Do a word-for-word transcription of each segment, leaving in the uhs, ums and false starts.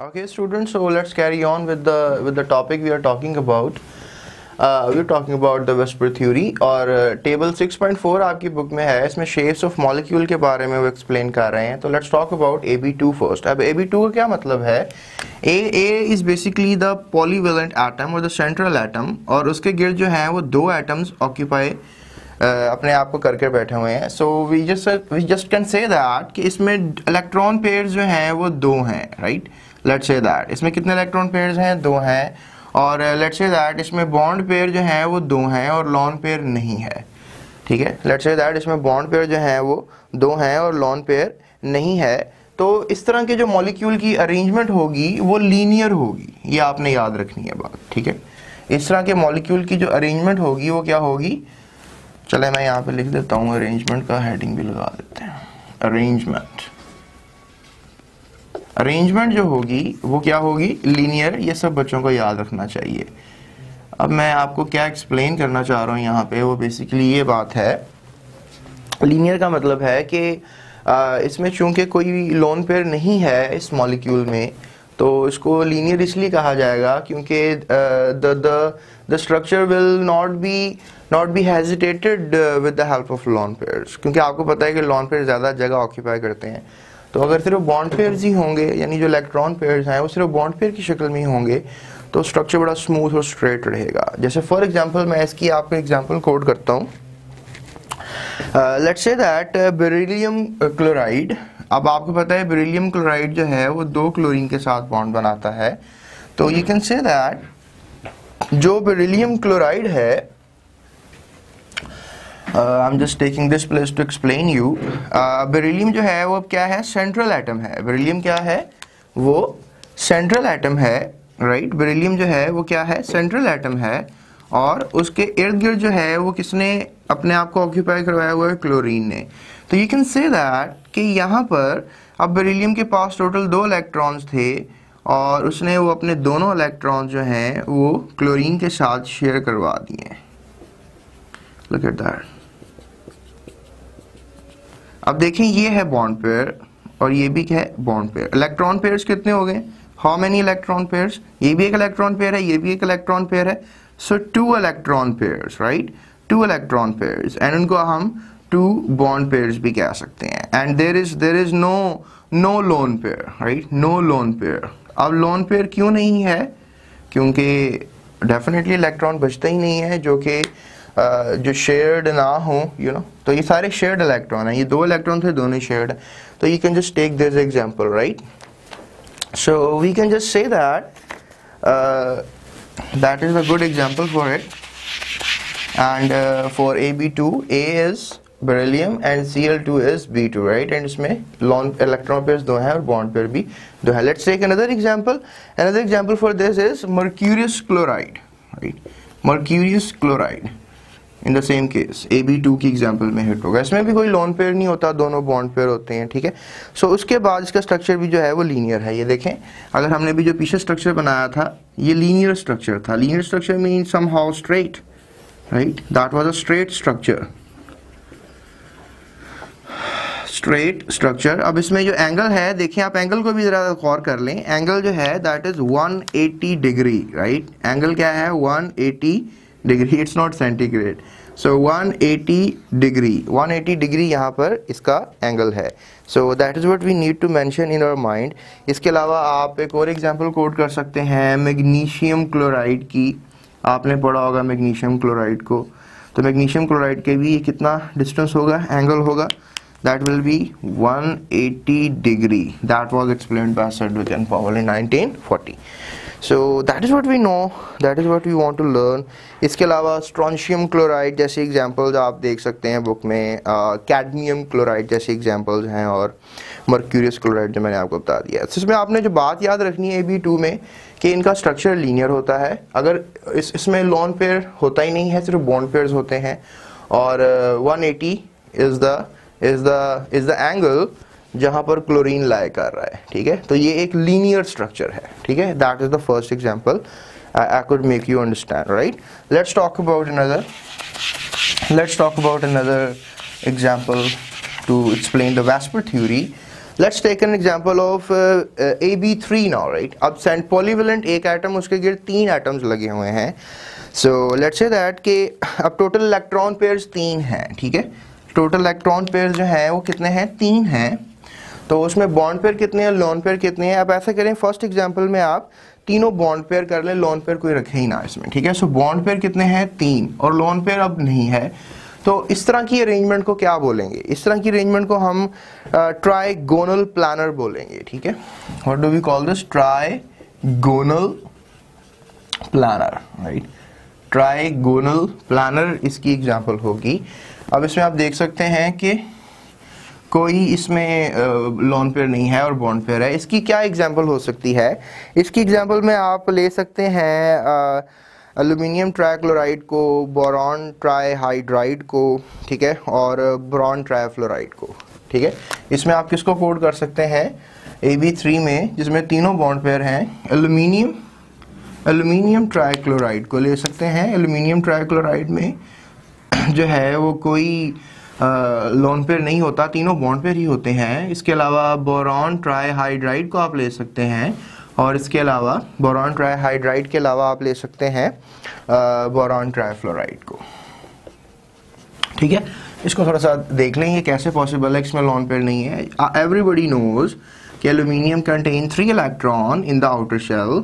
Okay students, so let's carry on with the with the topic we are talking about. Uh, we are talking about the V S E P R theory और table six point four आपकी book में है. इसमें shapes of molecule के बारे में वो explain कर रहे हैं. तो let's talk about A B two first. अब A B two का क्या मतलब है? A A is basically the polyvalent atom or the central atom और उसके गिर्द जो हैं वो दो atoms occupy अपने आप को करके बैठे हुए हैं. So we just we just can say that कि इसमें electron pairs जो हैं वो दो हैं, right? Let's say that इसमें कितने इलेक्ट्रॉन पेयर्स हैं, दो हैं. और let's say that इसमें बॉन्ड पेयर जो हैं वो दो हैं और लॉन पेयर नहीं है. ठीक है, let's say that इसमें बॉन्ड पेयर जो हैं वो दो हैं और लॉन पेयर नहीं है. तो इस तरह के जो मॉलिक्यूल की अरेंजमेंट होगी वो लीनियर होगी, ये आपने याद रखनी है बात. ठीक है, इस तरह के मॉलिक्यूल की जो अरेंजमेंट होगी वो क्या होगी? चले मैं यहाँ पर लिख देता हूँ, अरेंजमेंट का हेडिंग भी लगा देते हैं. अरेंजमेंट अरेंजमेंट जो होगी वो क्या होगी? लीनियर. ये सब बच्चों को याद रखना चाहिए. अब मैं आपको क्या एक्सप्लेन करना चाह रहा हूँ यहाँ पे, वो बेसिकली ये बात है. लीनियर का मतलब है कि इसमें चूंकि कोई लोन पेयर नहीं है इस मॉलिक्यूल में, तो इसको लीनियर इसलिए कहा जाएगा क्योंकि the the the structure will not be not be hesitated with the help of lone pairs. क्योंकि आपको पता है कि लोन पेयर ज़्यादा जगह ऑक्यूपाई करते हैं. तो अगर सिर्फ बॉन्ड पेयर्स ही होंगे, यानी जो इलेक्ट्रॉन पेयर्स हैं वो सिर्फ बॉन्ड पेयर की शक्ल में ही होंगे, तो स्ट्रक्चर बड़ा स्मूथ और स्ट्रेट रहेगा. जैसे फॉर एग्जांपल मैं इसकी आपको एग्जांपल कोड करता हूँ. Let's say that beryllium chloride. अब आपको पता है बेरिलियम क्लोराइड जो है वो दो क्लोरीन के साथ बॉन्ड बनाता है. तो यू कैन से दैट जो बेरिलियम क्लोराइड है, I am just taking this place to explain you, beryllium जो है वो अब क्या है? सेंट्रल एटम है. बेरिलियम क्या है? वो सेंट्रल एटम है, राइट right? बेरिलियम जो है वो क्या है? सेंट्रल एटम है. और उसके इर्द गिर्द जो है वो किसने अपने आप को ऑक्यूपाई करवाया हुआ है? क्लोरीन ने. तो यू कैन से दैट कि यहाँ पर अब बेरिलियम के पास टोटल दो इलेक्ट्रॉन्स थे और उसने वो अपने दोनों इलेक्ट्रॉन्स जो हैं वो क्लोरीन के साथ शेयर करवा दिए. Look at that. अब देखें, ये है बॉन्ड पेयर और ये भी क्या है? Bond pair. इलेक्ट्रॉन पेयर्स कितने हो गए? How many electron pairs? ये भी एक इलेक्ट्रॉन पेयर है, ये भी एक इलेक्ट्रॉन पेयर है. So two electron pairs, right? Two electron pairs and उनको हम टू बॉन्ड पेयर्स भी कह सकते हैं. And there is there is no no lone pair, right? No lone pair. अब लोन पेयर क्यों नहीं है? क्योंकि डेफिनेटली इलेक्ट्रॉन बचता ही नहीं है जो कि Uh, जो शेयर्ड ना हो, यू you नो know? तो ये सारे शेयर्ड इलेक्ट्रॉन हैं. ये दो इलेक्ट्रॉन थे, दोनों शेयर्ड. तो you can just take this example, right? So we can just say that that is a good example for it. And for A B two, A is beryllium and C L two is B two, right? And इसमें lone electron pair दो हैं और bond pair भी दो है. Let's take another example. Another example for this is mercurius chloride, right? Mercurius chloride in the same case A B two की example में hit होगा. इसमें भी कोई लोन पेयर नहीं होता, दोनों बॉन्ड पेयर होते हैं. ठीक है, सो so, उसके बाद इसका स्ट्रक्चर भी जो है वो लीनियर है. ये देखें, अगर हमने भी जो पीछे स्ट्रक्चर बनाया था ये लीनियर स्ट्रक्चर था. Linear structure mean somehow straight, right? That was a straight structure. Straight structure. अब इसमें जो एंगल है, देखें आप एंगल को भी ज़रा गौर कर लें. एंगल जो है that is one eighty degree, right? Angle क्या है? one eighty degree. It's not centigrade. So one eighty degree, one eighty degree यहाँ पर इसका एंगल है. So that is what we need to mention in our mind. इसके अलावा आप एक और एग्जांपल कोट कर सकते हैं मैग्नीशियम क्लोराइड की. आपने पढ़ा होगा मैग्नीशियम क्लोराइड को. तो मैग्नीशियम क्लोराइड के भी कितना डिस्टेंस होगा, एंगल होगा? That will be one eighty degree. That was explained by सर विच and Powell in nineteen forty. So that is what we know, that is what we want to learn. इसके अलावा strontium chloride जैसे examples आप देख सकते हैं book में. कैडमियम क्लोराइड जैसे एग्जाम्पल्स हैं और मर्क्यूरियस क्लोराइड जो मैंने आपको बता दिया है. तो इसमें आपने जो बात याद रखनी है A B टू में कि इनका स्ट्रक्चर लीनियर होता है. अगर इस इसमें लोन पेयर होता ही नहीं है, सिर्फ बॉन्ड पेयर्स होते हैं. और one eighty is the is the is the angle जहाँ पर क्लोरीन लाए कर रहा है. ठीक है, तो ये एक लीनियर स्ट्रक्चर है. ठीक है, that is the first example I could make you understand, right? Let's talk about another let's talk about another example to explain the V S E P R theory. Let's take an example of uh, uh, A B three now, right? अब sent polyvalent एक atom उसके गिर तीन atoms लगे हुए हैं. So let's say that कि अब total electron pairs तीन हैं, ठीक है? Total electron pairs जो हैं वो कितने हैं? तीन हैं. तो उसमें bond pair कितने हैं? Lone pair कितने हैं? अब ऐसा करें first example में आप तीनों bond pair कर लें, lone pair कोई रखे ही ना इसमें, ठीक है? So bond pair कितने हैं? तीन, और lone pair अब नहीं है. तो इस तरह की अरेंजमेंट को क्या बोलेंगे? इस तरह की अरेंजमेंट को हम ट्राइगोनल प्लानर बोलेंगे, ठीक है? What do we call this? Trigonal planar, right? Trigonal planar इसकी एग्जांपल होगी. अब इसमें आप देख सकते हैं कि कोई इसमें लॉन पेयर नहीं है और बॉन्ड पेयर है. इसकी क्या एग्जांपल हो सकती है? इसकी एग्जांपल में आप ले सकते हैं आ, एल्यूमिनियम ट्राइक्लोराइड को, बोरॉन ट्राइहाइड्राइड को, ठीक है, और बोरॉन ट्राइफ्लोराइड को, ठीक है. इसमें आप किसको कोड कर सकते हैं? A B थ्री में जिसमें तीनों बॉन्ड पेयर हैं, एल्यूमिनियम एल्यूमिनियम ट्राइक्लोराइड को ले सकते हैं. एल्यूमिनियम ट्राइक्लोराइड में जो है वो कोई लॉन पेयर नहीं होता, तीनों बॉन्ड पेयर ही होते हैं. इसके अलावा बोरॉन ट्राइहाइड्राइड को आप ले सकते हैं, और इसके अलावा बोरॉन ट्राइहाइड्राइड के अलावा आप ले सकते हैं बोरॉन ट्राइफ्लोराइड को, ठीक है. इसको थोड़ा सा देख लें ये कैसे पॉसिबल है, इसमें लॉन पेयर नहीं है. एवरीबडी नोज कि aluminium contain three electron in the outer shell,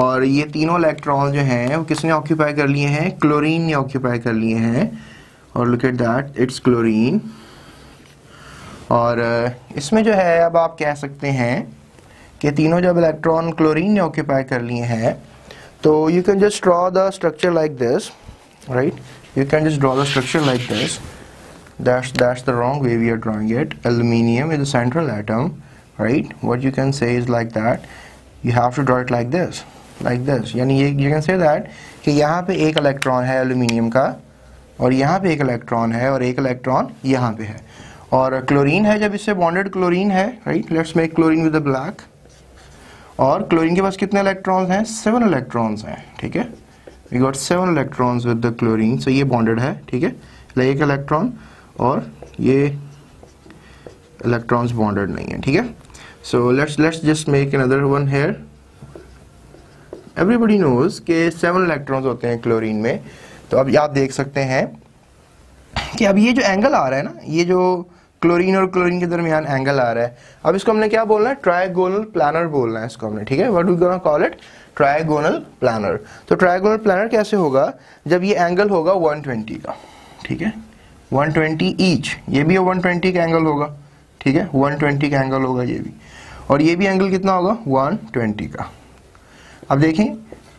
और ये तीनों इलेक्ट्रॉन जो हैं वो किसने ऑक्यूपाई कर लिए हैं? क्लोरीन ने ऑक्यूपाई कर लिए हैं, और look at that, it's chlorine. और इसमें जो है अब आप कह सकते हैं ये तीनों जब इलेक्ट्रॉन क्लोरीन ने ऑक्यूपाई कर लिए हैं, तो you can just draw the structure like this, right? You can just draw the structure like this. That's that's the wrong way we are drawing it. Aluminium is the central atom, right? What you can say is like that, you have to draw it like this, like this. यानी ये you can say that कि यहाँ पे एक electron है aluminium का, और यहाँ पे एक इलेक्ट्रॉन है, और एक इलेक्ट्रॉन यहाँ पे है, और क्लोरीन है जब इससे बॉन्डेड क्लोरीन है, right? Let's make chlorine with the black. और क्लोरीन के पास कितने इलेक्ट्रॉन्स हैं? सेवन इलेक्ट्रॉन्स हैं, ठीक है? We got seven electrons with the chlorine. So ये बॉन्डेड है, ठीक है? लाइक एक इलेक्ट्रॉन, और ये इलेक्ट्रॉन्स बॉन्डेड नहीं है, ठीक है? So let's let's just make another one here. Everybody knows के सेवन इलेक्ट्रॉन्स होते हैं क्लोरीन में. तो अब आप देख सकते हैं कि अब ये जो एंगल आ रहा है ना, ये जो क्लोरीन और क्लोरीन के दरमियान एंगल आ रहा है, अब इसको हमने क्या बोलना है? ट्राइगोनल प्लानर बोलना है इसको हमने, ठीक है? What we gonna call it? Trigonal planar. तो ट्राइगोनल प्लानर कैसे होगा? जब ये एंगल होगा एक सौ बीस का, ठीक है? एक सौ बीस ईच. ये भी एक सौ बीस का एंगल होगा, ठीक है? एक सौ बीस का एंगल होगा ये भी, और ये भी एंगल कितना होगा? एक सौ बीस का. अब देखें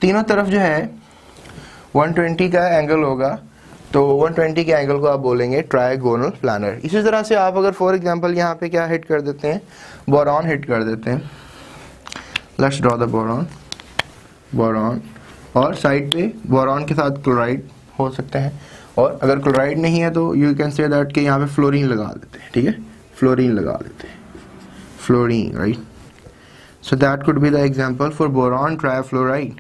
तीनों तरफ जो है एक सौ बीस का एंगल होगा, तो एक सौ बीस के एंगल को आप बोलेंगे ट्राइगोनल प्लानर. इसी तरह से आप अगर फॉर एग्जांपल यहाँ पे क्या हिट कर देते हैं? बोरॉन हिट कर देते हैं. Let's draw the boron, boron, और साइड पे बोरॉन के साथ क्लोराइड हो सकते हैं, और अगर क्लोराइड नहीं है तो यू कैन से दैट कि यहाँ पे फ्लोरीन लगा देते हैं, ठीक है? फ्लोरीन लगा देते हैं, fluorine, right? So that could be the example for boron trifluoride.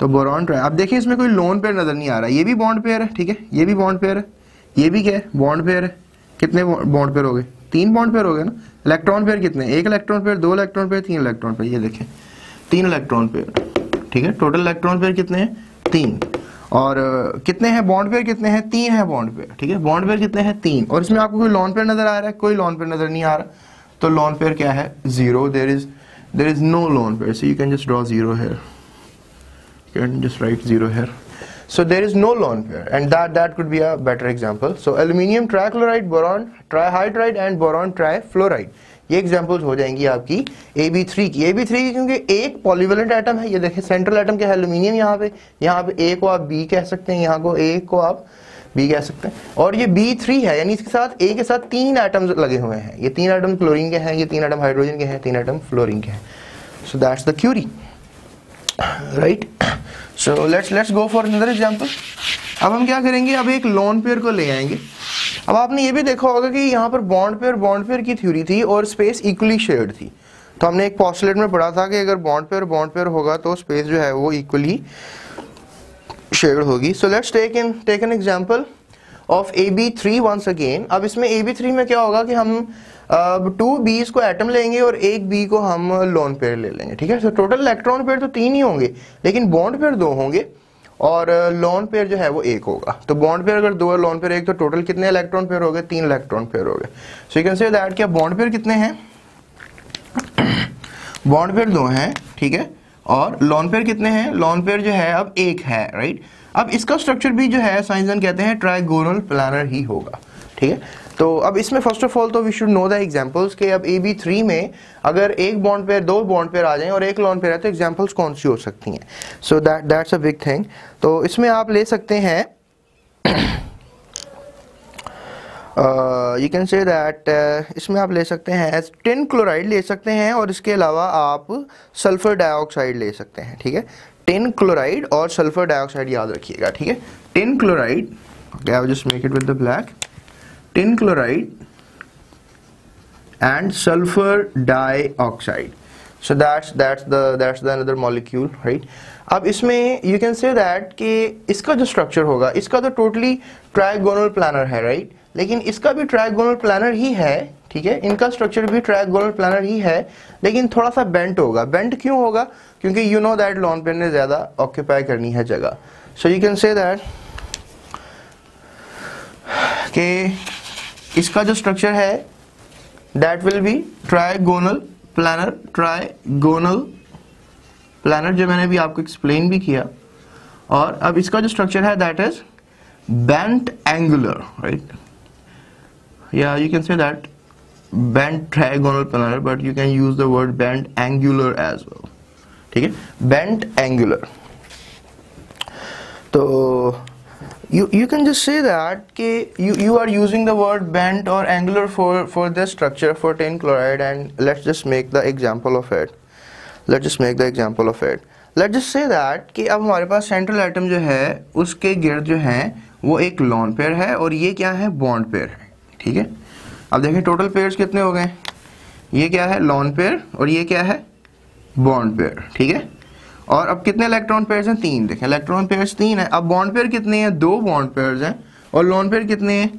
तो बोरॉन ट्राई, अब देखिए इसमें कोई लोन पेयर नज़र नहीं आ रहा है. ये भी बॉन्ड पेयर है, ठीक है? ये भी बॉन्ड पेयर है, ये भी क्या है? बॉन्ड पेयर है. कितने बॉन्ड पेयर हो गए? तीन बॉन्ड पेयर हो गए ना. इलेक्ट्रॉन पेयर कितने? एक इलेक्ट्रॉन पेयर, दो इलेक्ट्रॉन पेयर, तीन इलेक्ट्रॉन पेयर. ये देखें तीन इलेक्ट्रॉन पेयर, ठीक है? टोटल इलेक्ट्रॉन पेयर कितने हैं? तीन. और uh, कितने हैं बॉन्ड पेयर? कितने हैं? तीन है बॉन्ड पेयर, ठीक है? बॉन्ड पेयर कितने हैं? तीन. और इसमें आपको कोई लोन पेयर नज़र आ रहा है? कोई लोन पेयर नज़र नहीं आ रहा. तो लोन पेयर क्या है? Zero. There is there is no lone pair. So you can just draw zero here. You can just write zero here. So there is no lone pair, and that that could be a better example. So aluminium trichloride, boron trihydride, and boron trifluoride. ये examples हो जाएंगी आपकी A B three की. A B three की क्योंकि एक polyvalent atom है. ये देखें central atom क्या है? aluminium. यहाँ पे यहाँ पे A को आप B कह सकते हैं, यहाँ को A को आप B कह सकते हैं, और ये B थ्री है. यानी इसके साथ A के साथ तीन atoms लगे हुए हैं. ये तीन atoms chlorine के हैं, ये तीन atoms hydrogen के हैं, तीन atoms fluorine के हैं. So that's the theory. Right, so let's let's go for another example. अब हम क्या करेंगे? अब एक लोन पेयर को ले आएंगे. अब आपने ये भी देखा होगा कि यहाँ पर बॉन्ड पेयर बॉन्ड पेयर की थ्योरी थी और स्पेस इक्वली शेयर्ड थी. तो हमने एक पॉस्टुलेट में पढ़ा था कि अगर बॉन्ड पेयर बॉन्ड पेयर होगा तो स्पेस जो है वो इक्वली शेयर्ड होगी. So let's take in take an example of A B three once again. अब इसमें ए बी थ्री में क्या होगा कि हम टू बीज को एटम लेंगे और एक बी को हम लोन पेयर ले लेंगे. ठीक है, सो टोटल इलेक्ट्रॉन पेयर तो तीन ही होंगे लेकिन बॉन्ड पेयर दो होंगे और लोन पेयर जो है वो एक होगा. तो बॉन्ड पेयर अगर दो और लोन पेयर एक तो टोटल कितने इलेक्ट्रॉन पेयर हो गए? तीन इलेक्ट्रॉन पेयर हो गए. So you can say that क्या बॉन्ड पेयर कितने हैं? बॉन्ड पेयर दो हैं, ठीक है, और लोन पेयर कितने हैं? लोन पेयर जो है अब एक है, राइट. अब इसका स्ट्रक्चर भी जो है साइंसजन कहते हैं ट्राइगोनल प्लानर ही होगा. ठीक है, तो अब इसमें फर्स्ट ऑफ ऑल तो we should know the examples के अब ए बी थ्री में अगर एक बॉन्ड पेयर दो बॉन्ड पेयर आ जाए और एक लोन पेयर है तो एग्जांपल्स कौन सी हो सकती हैं? So that that's a big thing. तो इसमें आप ले सकते हैं, यू कैन से दैट इसमें आप ले सकते हैं टिन क्लोराइड ले सकते हैं और इसके अलावा आप सल्फर डाइऑक्साइड ले सकते हैं. ठीक है, टिन क्लोराइड और सल्फर डाइऑक्साइड याद रखिएगा. ठीक है, tin chloride, okay I will just make it with the black, tin chloride and sulphur dioxide. So that's that's the that's the another molecule, right. अब इसमें यू कैन से दैट कि इसका जो structure होगा इसका तो टोटली ट्राइगोनल प्लानर है, right right? लेकिन इसका भी ट्राइगोनल प्लानर ही है. ठीक है, इनका स्ट्रक्चर भी ट्राइगोनल प्लानर ही है लेकिन थोड़ा सा बेंट होगा. बेंट क्यों होगा? क्योंकि you know that lone pair ने ज़्यादा ऑक्यूपाई करनी है जगह. So you can say that कि इसका जो स्ट्रक्चर है that will be trigonal planar. Trigonal planar जो मैंने भी आपको एक्सप्लेन भी किया. और अब इसका जो स्ट्रक्चर है that is bent angular, right? Yeah, you can say that bent trigonal planar, but you can use the word bent angular as well. ठीक है, bent angular. तो you you can just say that कि you you are using the word bent or angular for for this structure for tin chloride and let's just make the example of it. Let's just make the example of it. Let's just say that कि अब हमारे पास central atom जो है उसके गिर्द जो है वो एक लोन पेयर है और ये क्या है? बॉन्ड पेयर है. ठीक है, अब देखें टोटल पेयर्स कितने हो गए. ये क्या है? लोन पेयर और ये क्या है? Bond pair. ठीक है, और अब कितने इलेक्ट्रॉन पेयर्स हैं? तीन. देखें इलेक्ट्रॉन पेयर्स तीन है. अब बॉन्ड पेयर कितने हैं? दो बॉन्ड पेयर्स हैं और लोन पेयर कितने हैं?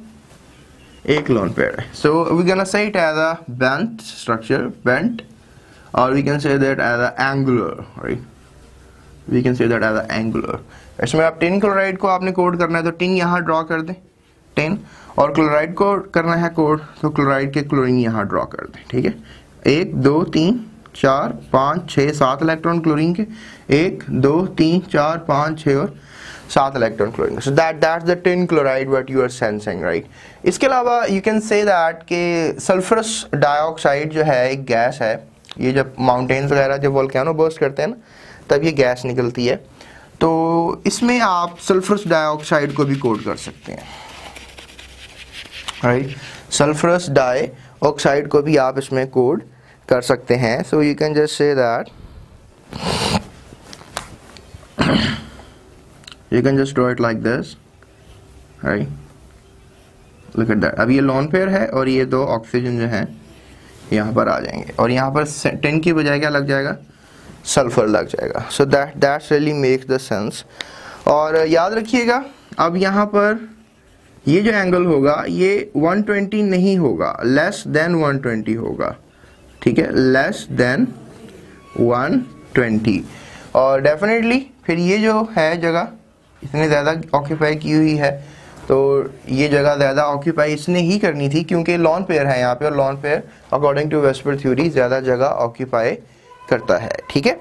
एक लोन पेयर है. So we can say it as a bent structure, bent, और we can say that as a angular, right. We can say that as a angular. इसमें आप tin chloride को आपने code करना है तो टिन यहाँ ड्रॉ कर दें, टिन, और क्लोराइड को करना है कोड तो क्लोराइड के क्लोरीन यहाँ ड्रॉ कर दें. ठीक है, एक दो तीन चार पाँच छः सात इलेक्ट्रॉन क्लोरीन के, एक दो तीन चार पाँच छः और सात electron chlorine. So that that's the tin chloride what you are sensing, right. इसके अलावा यू कैन से दैट के सल्फरस डाइऑक्साइड जो है एक गैस है. ये जब माउंटेन्स वगैरह जब वोल्केनो बर्स्ट करते हैं ना तब ये गैस निकलती है. तो इसमें आप सल्फरस डाइऑक्साइड को भी कोड कर सकते हैं, राइट. सल्फरस डाइऑक्साइड को भी आप इसमें कोड कर सकते हैं. So you can just say that, you can just draw it like this, right. Look at that. अब ये लोन पेयर है और ये दो ऑक्सीजन जो है यहाँ पर आ जाएंगे और यहाँ पर टेन की बजाय क्या लग जाएगा? सल्फर लग जाएगा. So that that's really makes the sense. और याद रखिएगा अब यहाँ पर ये जो एंगल होगा ये एक सौ बीस नहीं होगा, लेस देन एक सौ बीस होगा. ठीक है, लेस देन एक सौ बीस. और डेफिनेटली फिर ये जो है जगह इतने ज़्यादा ऑक्यूपाई की हुई है तो ये जगह ज़्यादा ऑक्यूपाई इसने ही करनी थी क्योंकि लॉन पेयर है यहाँ पे और lone pair according to VSEPR theory ज़्यादा जगह ऑक्यूपाई करता है. ठीक है,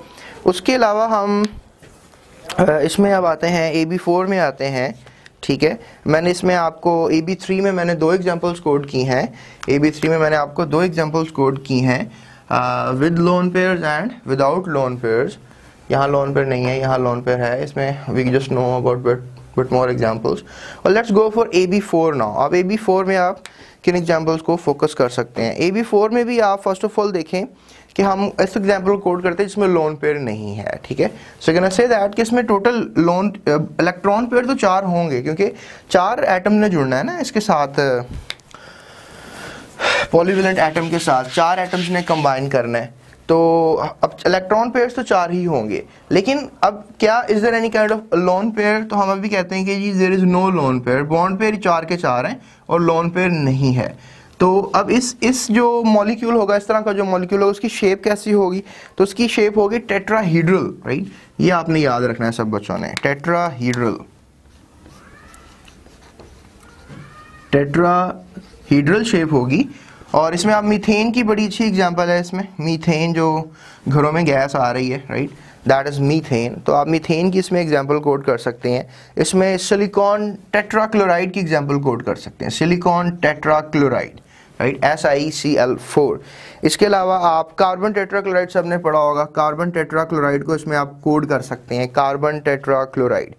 उसके अलावा हम इसमें अब आते हैं ए बी फोर में आते हैं. ठीक है, मैंने इसमें आपको ए बी थ्री में मैंने दो एग्जांपल्स कोड की हैं. ए बी थ्री में मैंने आपको दो एग्जांपल्स कोड की हैं with lone pairs and without lone pairs. यहाँ लोन पेयर नहीं है, यहाँ लोन पेयर है. इसमें we just know about but but more examples. और let's go for A B four now. अब ए बी फोर में आप किन एग्जांपल्स को फोकस कर सकते हैं? ए बी फोर में भी आप फर्स्ट ऑफ ऑल देखें कि हम इस एग्जाम्पल कोड करते हैं जिसमें लोन पेयर नहीं है. ठीक है, सो कैन आई से दैट कि इसमें टोटल लोन इलेक्ट्रॉन पेयर तो चार होंगे क्योंकि चार एटम ने जुड़ना है ना इसके साथ, पॉलीवेलेंट एटम के साथ चार एटम्स ने कंबाइन करना है. तो अब इलेक्ट्रॉन पेयर्स तो चार ही होंगे, लेकिन अब क्या is there any kind of lone pair? तो हम अभी कहते हैं कि जी there is no lone pair, bond pair चार के चार हैं और लोन पेयर नहीं है। तो अब इस इस जो मॉलिक्यूल होगा, इस तरह का जो मॉलिक्यूल होगा, उसकी शेप कैसी होगी? तो उसकी शेप होगी टेट्राहीड्रल, राइट। ये आपने याद रखना है सब बच्चों ने, टेट्राहीड्रल। टेट्राहीड्रल शेप होगी और इसमें आप मीथेन की बड़ी अच्छी एग्जांपल है, इसमें मीथेन जो घरों में गैस आ रही है, राइट, दैट इज़ मीथेन। तो आप मीथेन की इसमें एग्जांपल कोट कर सकते हैं। इसमें सिलिकॉन टेट्राक्लोराइड की एग्जांपल कोट कर सकते हैं, silicon tetrachloride, right, S I C L four. इसके अलावा आप कार्बन टेट्राक्लोराइड सबने पढ़ा होगा, कार्बन टेट्राक्लोराइड को इसमें आप कोड कर सकते हैं, कार्बन टेट्राक्लोराइड।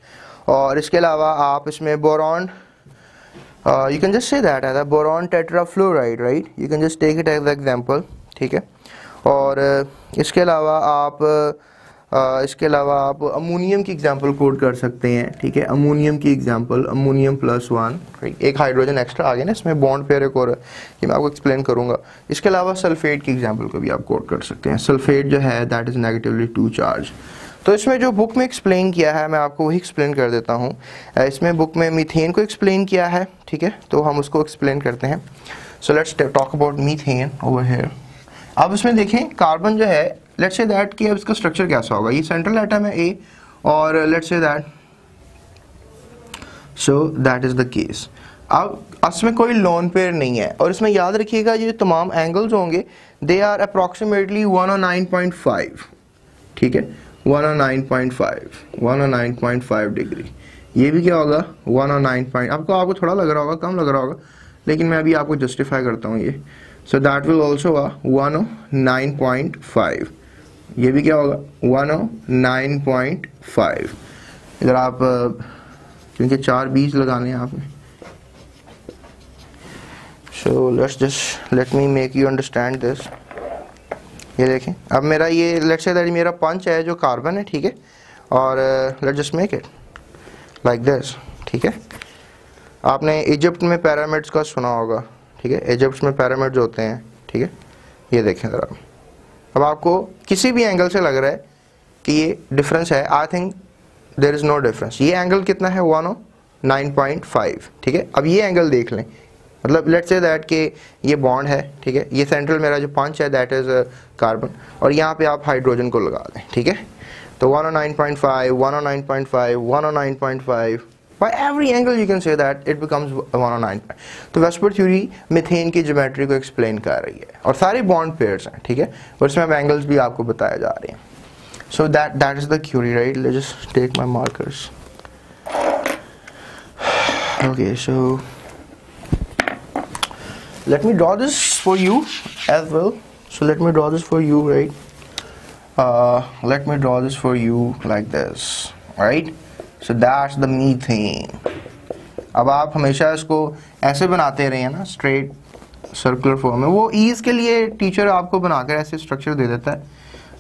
और इसके अलावा आप इसमें boron, Uh, you can just say that as a boron tetrafluoride, right? You can just take it as an example, ठीक है। और uh, इसके अलावा आप uh, इसके अलावा आप अमोनियम की एग्जाम्पल कोड कर सकते हैं, ठीक है। अमोनियम की example, ammonium plus one, right, एक हाइड्रोजन एक्स्ट्रा आ गया ना इसमें, बॉन्ड पेयर एक और ये मैं आपको एक्सप्लेन करूँगा। इसके अलावा सल्फेट की एग्जाम्पल को भी आप कोड कर सकते हैं, सल्फेट जो है that is negatively two charge. तो इसमें जो बुक में एक्सप्लेन किया है मैं आपको वही एक्सप्लेन कर देता हूँ। इसमें बुक में मीथेन को एक्सप्लेन किया है, ठीक है, तो हम उसको एक्सप्लेन करते हैं। So let's talk about methane over here. अब इसमें देखें कार्बन जो है, लेट्स से दैट कि अब इसका स्ट्रक्चर कैसा होगा। ये सेंट्रल एटम है ए, और let's say that so that is the case. अब इसमें कोई लोन पेयर नहीं है, और इसमें याद रखिएगा ये तमाम एंगल्स होंगे, दे आर अप्रॉक्सीमेटली वन और नाइन पॉइंट फाइव, ठीक है, वन और नाइन पॉइंट फाइव डिग्री। ये भी क्या होगा वन और नाइन पॉइंट, आपको आपको थोड़ा लग रहा होगा, कम लग रहा होगा, लेकिन मैं अभी आपको जस्टिफाई करता हूँ ये। So that will also one और नाइन पॉइंट फाइव, ये भी क्या होगा वन और नाइन पॉइंट फाइव। इधर आप क्योंकि चार बीज लगाने हैं आपने, so let's just let me make you understand this. ये देखें अब मेरा ये लेट्स से दैट मेरा पंच है जो कार्बन है, ठीक है, और let's just make it like this, ठीक है। आपने इजिप्ट में पिरामिड्स का सुना होगा, ठीक है, इजिप्ट में पिरामिड्स होते हैं, ठीक है। ये देखें ज़रा, अब आपको किसी भी एंगल से लग रहा है कि ये डिफरेंस है, I think there is no difference. ये एंगल कितना है वन और नाइन पॉइंट फाइव, ठीक है। अब ये एंगल देख लें, मतलब लेट्स से दैट कि ये बॉन्ड है, ठीक है, ये सेंट्रल मेरा जो पंच है दैट इज़ कार्बन, और यहाँ पे आप हाइड्रोजन को लगा दें, ठीक है। तो वन और नाइन पॉइंट फाइव, वन और नाइन पॉइंट फाइव, वन और nine point five, by every angle you can say that it becomes one और नाइन। तो वेस्पर थ्योरी मीथेन की ज्योमेट्री को एक्सप्लेन कर रही है, और सारे बॉन्ड पेयर्स हैं, ठीक है, और इसमें अब एंगल्स भी आपको बताए जा रहे हैं। So that that is the theory, right. Let's just take my markers, okay. So let me draw this for you as well, so let me draw this for you, right, uh, let me draw this for you like this, right, so that's the methane। अब आप हमेशा इसको ऐसे बनाते रहे हैं ना, straight circular form में, वो ईज के लिए टीचर आपको बनाकर ऐसे स्ट्रक्चर दे देता है,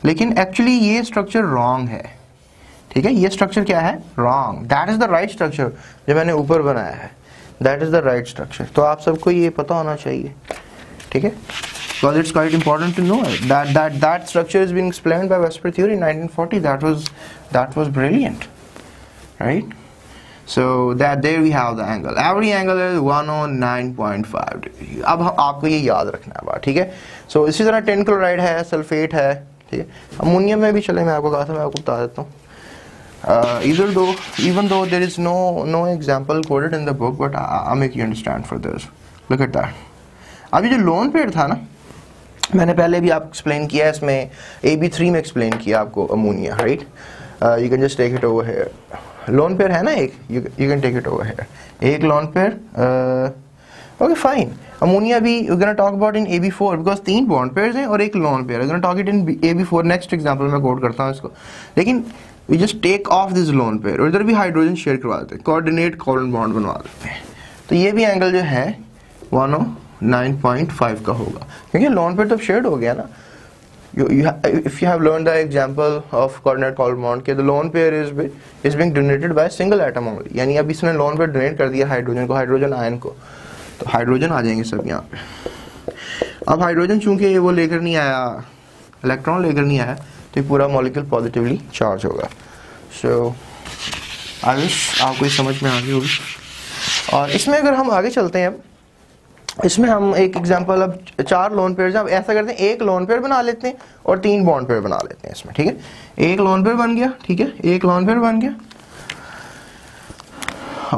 लेकिन एक्चुअली ये स्ट्रक्चर रॉन्ग है, ठीक है। ये स्ट्रक्चर क्या है wrong, that is the right structure जो मैंने ऊपर बनाया है, that is the right structure. तो आप सबको ये पता होना चाहिए, ठीक है, because it's quite important to know that that that structure is being explained by VSEPR theory nineteen forty. That was that was brilliant, right. So that there we have the angle, every angle is one और nine point five degree. अब आपको ये याद रखना है, ठीक है। सो इसी तरह टिन क्लोराइड है, सल्फेट है, ठीक है, अमोनियम में भी चले, मैं आपको कहा था, मैं आपको बता देता हूँ। Uh, either though, even though there is no no example quoted in the book, but I, I make you understand for this. Look at that. अभी जो लोन पेयर था ना, मैंने पहले भी आपको एक्सप्लेन किया है, इसमें ए बी थ्री में एक्सप्लेन किया आपको ammonia, right. You can just take it over here, lone pair है ना एक, you can take it over here, एक lone pair, okay fine. Ammonia भी you can talk about in A B four, because तीन bond pairs हैं और एक lone pair, you can talk it in A B four. Next example मैं quote करता हूँ इसको, लेकिन We just take off this lone pair, और इधर भी हाइड्रोजन शेयर करवा देते हैं, कोऑर्डिनेट कोलन बॉन्ड बनवा देते हैं। तो ये भी एंगल जो है वन और नाइन पॉइंट फाइव का होगा, क्योंकि लोन पेयर तो शेयर हो गया ना। If you have learn the example of coordinate colon bond के, the lone pair is is being donated by single atom only, यानी अब इसने लोन पेयर डोनेट कर दिया हाइड्रोजन को, हाइड्रोजन आयन को, तो हाइड्रोजन आ जाएंगे सब यहाँ पे। अब हाइड्रोजन चूंकि वो लेकर नहीं आया इलेक्ट्रॉन लेकर नहीं आया तो ये पूरा मॉलिक्यूल पॉजिटिवली चार्ज होगा। सो आई विश आपको ये समझ में आ गई होगी। और इसमें अगर हम आगे चलते हैं, अब इसमें हम एक एग्जांपल, अब चार लोन पेयर, जब ऐसा करते हैं एक लोन पेयर बना लेते हैं और तीन बॉन्ड पेयर बना लेते हैं इसमें, ठीक है। एक लोन पेयर बन गया, ठीक है, एक लोन पेयर बन गया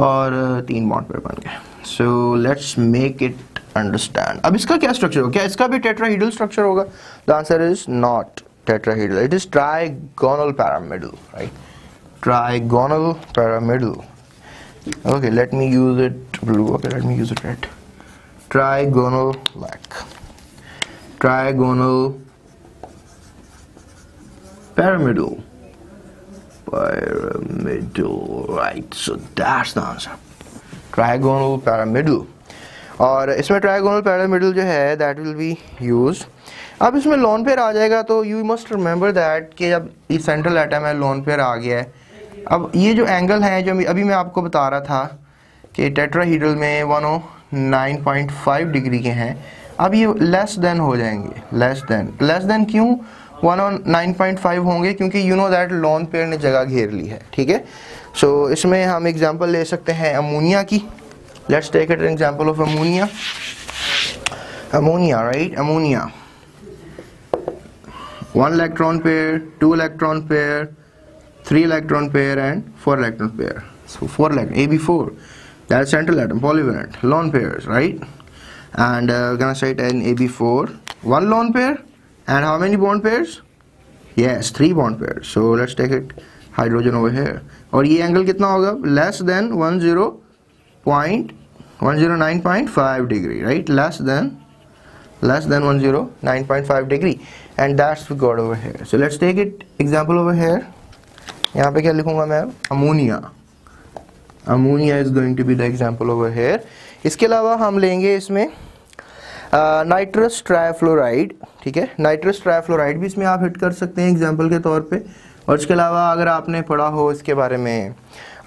और तीन बॉन्ड पेयर बन गया। So let's make it understand. अब इसका क्या स्ट्रक्चर होगा, क्या इसका भी टेट्राहेड्रल स्ट्रक्चर होगा? The answer is not tetrahedral, it is trigonal pyramidal, right, trigonal pyramidal. okay let me use it blue, okay let me use it red, trigonal black, trigonal pyramidal, pyramidal, right, so that's the answer, trigonal pyramidal। और इसमें trigonal pyramidal जो है that will B use. अब इसमें loan pair आ जाएगा तो you must remember that कि जब ये सेंट्रल एटम है, लोन पेयर आ गया है, अब ये जो एंगल है जो अभी मैं आपको बता रहा था कि टेट्राहीड्रल में one o nine point five degree के हैं, अब ये लेस देन हो जाएंगे, लेस देन, लेस देन क्यों one o nine point five होंगे? क्योंकि you know that lone pair ने जगह घेर ली है, ठीक है। सो इसमें हम एग्जांपल ले सकते हैं अमोनिया की। Let's take it an example of ammonia, ammonia, right, ammonia, one electron pair, two electron pair, three electron pair and four electron pair, so four electron, A B four, that's central atom, polyvalent, lone pairs, right? And uh, gonna say it in A B four, one lone pair and how many bond pairs? Yes, three bond pairs. So let's take it hydrogen over here, और ये angle कितना होगा? Less than one oh nine point five degree, right? Less than less than one oh nine point five degree, and that's we got over here. So let's take it example over here. यहाँ पे क्या लिखूंगा मैं? Ammonia, ammonia is going to be the example over here. इसके अलावा हम लेंगे इसमें नाइट्रस ट्राइफ्लोराइड, ठीक है, नाइट्रस ट्राइफ्लोराइड भी इसमें आप हिट कर सकते हैं एग्जाम्पल के तौर पे। और इसके अलावा अगर आपने पढ़ा हो इसके बारे में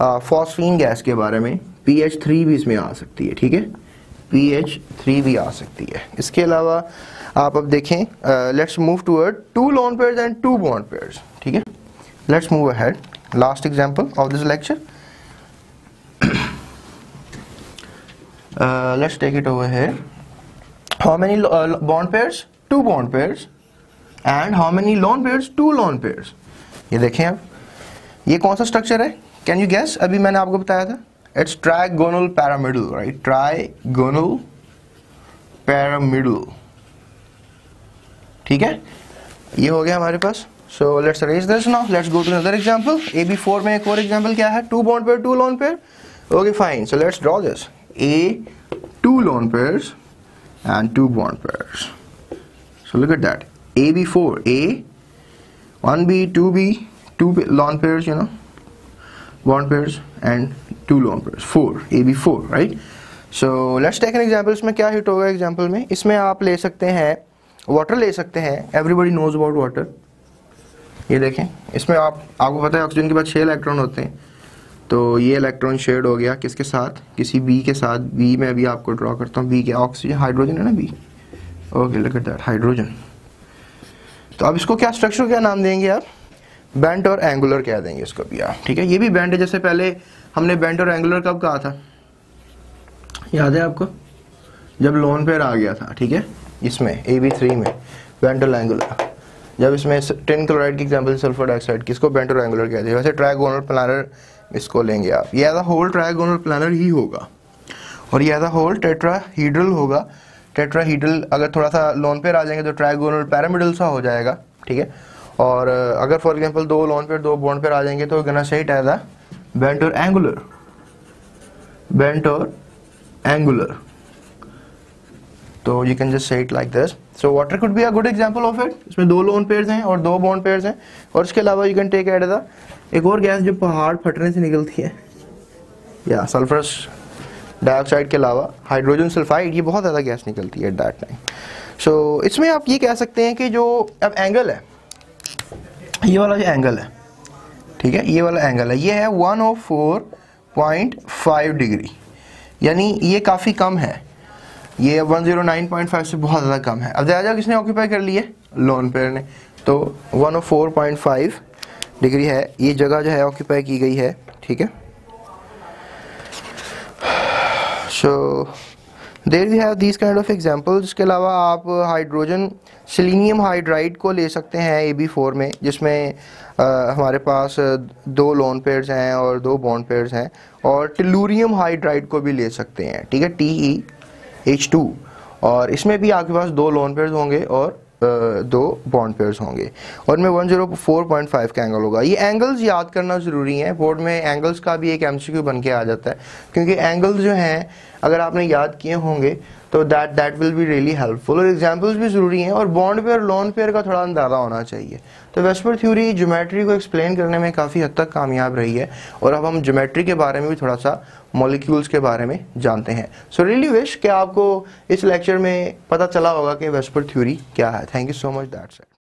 फॉस्फीन गैस के बारे में, पी एच थ्री भी इसमें आ सकती है, ठीक है, पी एच थ्री भी आ सकती है। इसके अलावा आप अब देखें, let's move toward to lone pairs and two bond pairs, ठीक है। Let's move ahead. Last example of this lecture. uh, let's take it over here. How many uh, bond pairs? Two bond pairs. And how many lone pairs? Two lone pairs. ये देखें आप, ये कौन सा structure है? Can you guess? अभी मैंने आपको बताया था. It's trigonal pyramidal, right? Trigonal pyramidal. ठीक है? ये हो गया हमारे पास. So let's erase this now. Let's go to another example. A B four में एक और example क्या है? Two bond pair, two lone pair. Okay, fine. So let's draw this. A, two lone pairs and two bond pairs. So look at that. A B four. A, one B, two B, two lone pairs, you know, bond pairs and two lone pairs. Four. A B four, right? So let's take an example. इसमें क्या hit होगा example में? इसमें आप ले सकते हैं water ले सकते हैं. Everybody knows about water. ये देखें, इसमें आप आपको पता है ऑक्सीजन के पास छः इलेक्ट्रॉन होते हैं, तो ये इलेक्ट्रॉन शेड हो गया किसके साथ? किसी बी के साथ। बी में अभी आपको ड्रॉ करता हूँ, बी क्या? ऑक्सीजन, हाइड्रोजन है ना B, okay look at that, hydrogen. तो अब इसको क्या स्ट्रक्चर क्या नाम देंगे आप? बेंट और एंगुलर कह देंगे इसको भी आप, ठीक है। ये भी बेंट है, जैसे पहले हमने बेंट और एंगुलर कब कहा था, याद है आपको? जब लोन पेयर आ गया था, ठीक है, इसमें ए बी थ्री में बेंट और एंगुलर। जब इसमें टिन क्लोराइड की एग्जांपल सल्फर डाइऑक्साइड, किसको बेंट और एंगुलर कहते हैं? वैसे ट्राइगोनल प्लानर इसको लेंगे आप, ये आधा होल ट्राइगोनल प्लानर ही होगा और ये आधा होल टेट्राहीड्रल होगा। टेट्राहीड्रल अगर थोड़ा सा लोन पेयर आ जाएंगे तो ट्राइगोनल पिरामिडल सा हो जाएगा, ठीक है। और अगर फॉर एग्जाम्पल दो लोन पेयर दो बॉन्ड पेयर आ जाएंगे तो gonna set as a bent और एंगुलर, बेंट और angular. So you can just say it like this. So water could be a good example of it. इसमें दो lone pairs हैं और दो bond pairs हैं, और इसके अलावा you can take it as a एक और गैस जो पहाड़ फटने से निकलती है, या सल्फरस डाइऑक्साइड के अलावा हाइड्रोजन सल्फाइड, ये बहुत ज़्यादा गैस निकलती है एट दैट टाइम। सो इसमें आप ये कह सकते हैं कि जो अब एंगल है, ये वाला जो एंगल है, ठीक है, ये वाला एंगल है, ये है one o four point five degree, यानी ये काफ़ी कम है, ये one o nine point five से बहुत ज़्यादा कम है। अब ज़्यादा किसने ऑक्यूपाई कर लिए? लोन पेयर ने। तो एक सौ चार पॉइंट पाँच डिग्री है, ये जगह जो है ऑक्यूपाई की गई है, ठीक है। So there we have these kind of examples. इसके अलावा आप हाइड्रोजन सेलेनियम हाइड्राइड को ले सकते हैं ए बी फोर में, जिसमें आ, हमारे पास दो लोन पेयर्स हैं और दो बॉन्ड पेयर्स हैं, और टेलूरियम हाइड्राइड को भी ले सकते हैं, ठीक है, टी ई एच टू, और इसमें भी आपके पास दो लोन पेयर्स होंगे और दो बॉन्ड पेयर्स होंगे, और इनमें एक सौ चार पॉइंट पाँच का एंगल होगा। ये एंगल्स याद करना ज़रूरी है, बोर्ड में एंगल्स का भी एक एमसीक्यू बन के आ जाता है, क्योंकि एंगल्स जो हैं अगर आपने याद किए होंगे तो that that will be really helpful, और एग्जांपल्स भी ज़रूरी हैं, और बॉन्ड पेयर लोन पेयर का थोड़ा अंदाज़ा होना चाहिए। तो वेस्पर थ्योरी ज्योमेट्री को एक्सप्लेन करने में काफ़ी हद तक कामयाब रही है, और अब हम ज्योमेट्री के बारे में भी थोड़ा सा मॉलिक्यूल्स के बारे में जानते हैं। सो रियली विश कि आपको इस लेक्चर में पता चला होगा कि वेस्पर थ्योरी क्या है। Thank you so much, that's it.